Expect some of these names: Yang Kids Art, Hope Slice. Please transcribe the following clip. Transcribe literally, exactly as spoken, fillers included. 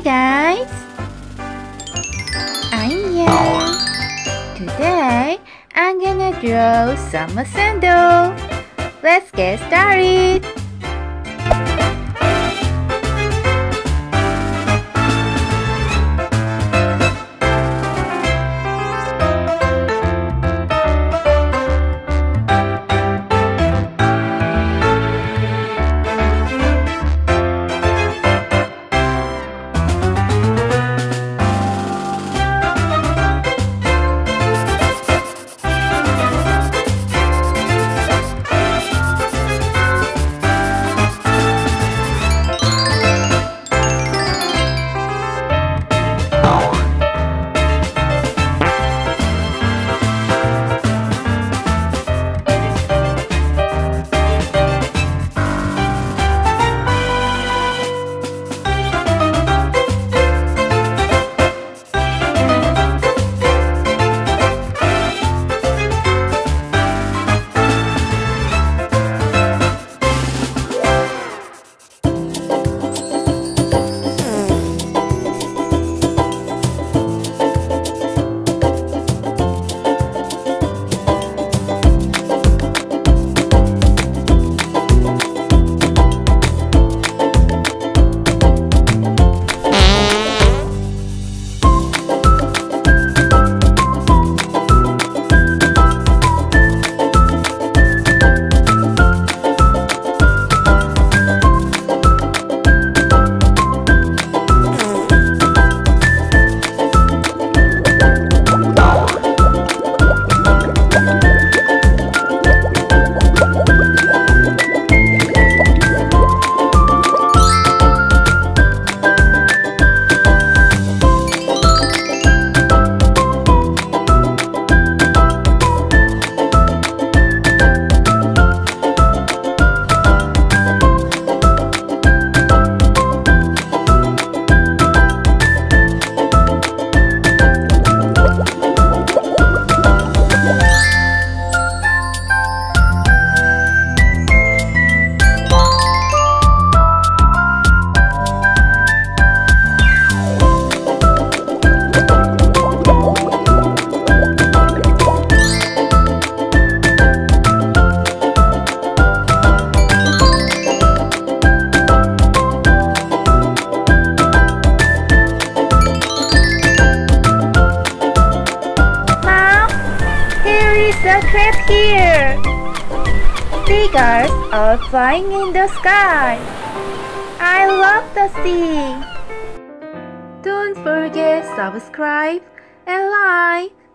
Hi guys, I'm Yang. Today I'm gonna draw summer sandal. Let's get started. The crab here. Seagulls are flying in the sky. I love the sea. Don't forget subscribe and like.